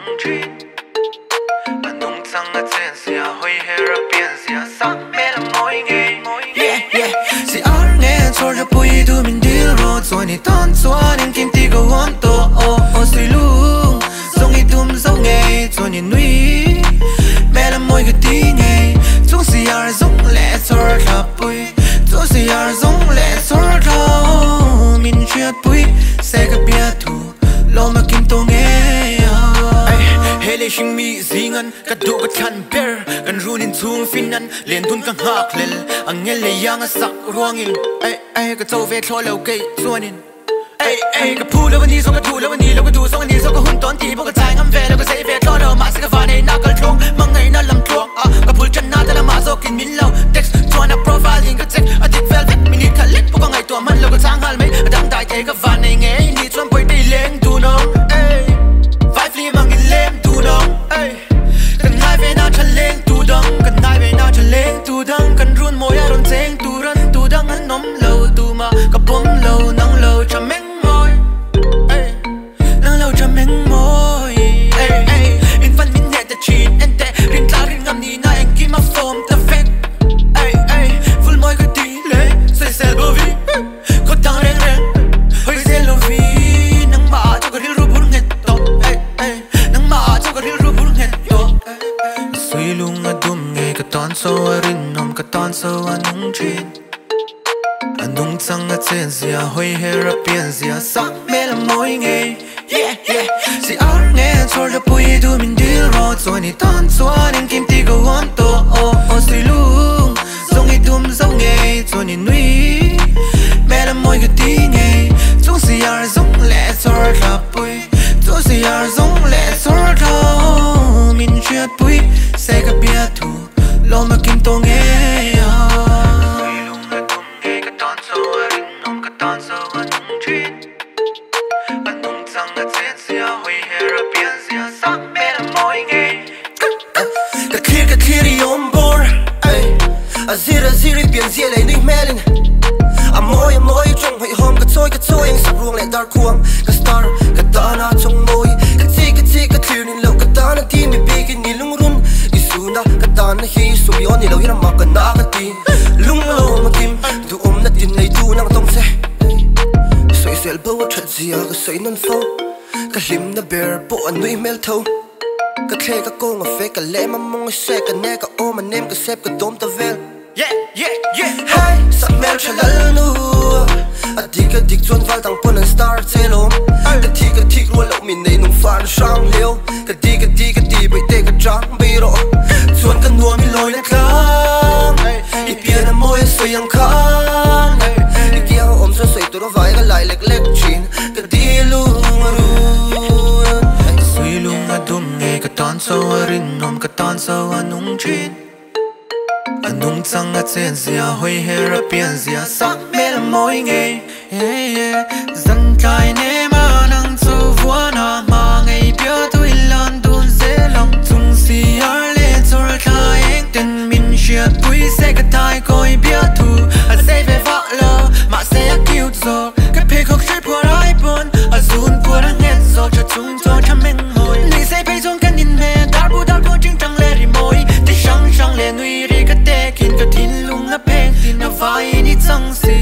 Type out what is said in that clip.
Hãy subscribe cho kênh Ghiền Mì Gõ để không bỏ lỡ những video hấp dẫn.